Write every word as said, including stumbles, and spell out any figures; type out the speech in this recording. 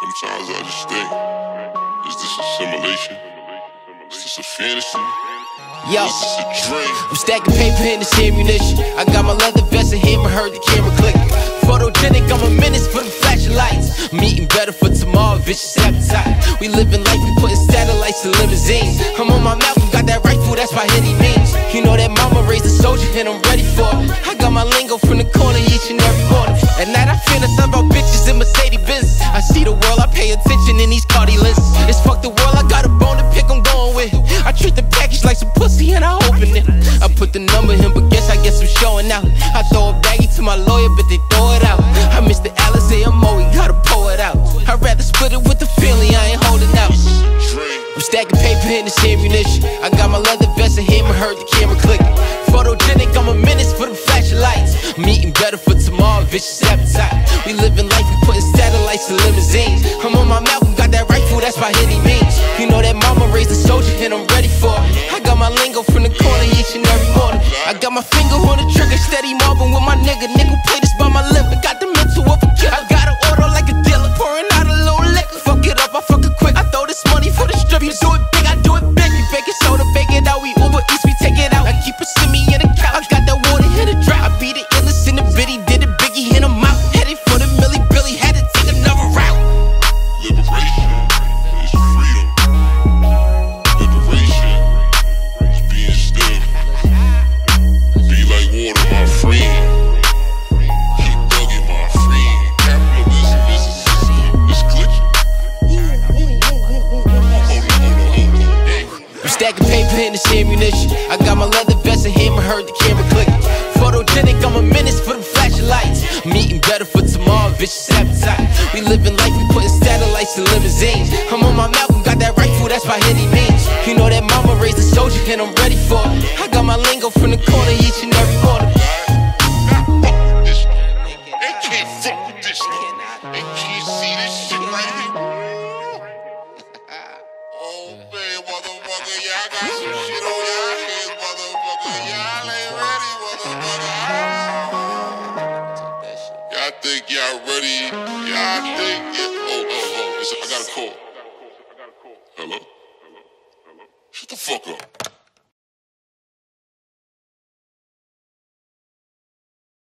Sometimes I just think, is this a simulation? Is this a fantasy? Yo, is this a dream? I'm stacking paper in this ammunition. I got my leather vest and hammer, heard the camera click. Photogenic, I'm a menace for the flashing lights. I'm eating better for tomorrow, vicious appetite. We living life, we putting satellites in limousines. I'm on my mouth, got that rifle, that's by any means. You know that mama raised a soldier and I'm ready for it. I got my lingo from the corner each and every morning. At night I fantasize about bitches in Mercedes Benz. I see the world, I pay attention in these Cardi lenses. It's fuck the world, I got a bone to pick, I'm going with it. I treat the package like some pussy and I open it. I put the number in, but guess I guess I'm showing out. I throw a baggie to my lawyer, but they throw it out. I miss the Alice and Moe, gotta pour it out. I'd rather split it with the family, I ain't holding out. I'm stacking paper in this ammunition. I got my leather vest and hammer, heard the camera click. Photogenic, I'm a menace for the flashing lights. I'm eating better for tomorrow, vicious appetite. We living life, we putting satellites in limousines. I'm on my mouth, got that rifle, that's by any means. You know that mama raised a soldier and I'm ready for it. I got my lingo from the corner each and every morning. I got my finger on the trigger, steady mobbing with my nigga. Nigga play this by my lip, but got the mental of a killer. I got an order like a dealer, pouring out a low liquor. Fuck it up, I fuck it quick. I throw this money for the strip, you do it big, I do it big. You bake it soda, bake it out, we Uber Eats, we take it out. I keep a semi in the couch, I got that water in the drought. I be the illest in the bitty, did it biggie in the mouth. Headed for the Millie Billy, had to take another route. Liberation is freedom. Liberation is being still. Be like water, my friend. Keep bugging, my friend. Capitalism is a system, it's glitching. I'm stacking paper in this ammunition. I got my leather vest and hammer, heard the camera click. Photogenic, I'm a menace for them flashing lights. I'm eating better for tomorrow, vicious appetite. We living life, we putting satellites in limousines. I'm on my mouth, got that rifle, that's by any means. You know that mama raised a soldier and I'm ready for it. I got my lingo from the corner each and every morning. They can't fuck with this. They can't see this shit right here. Oh man, motherfucker, yeah, I got some shit on y'all heads, motherfucker. Y'all ain't ready, motherfucker. Y'all think y'all ready? Y'all think it? Oh, oh, oh! It's, I got a call. Hello? Hello? Hello? Shut the fuck up.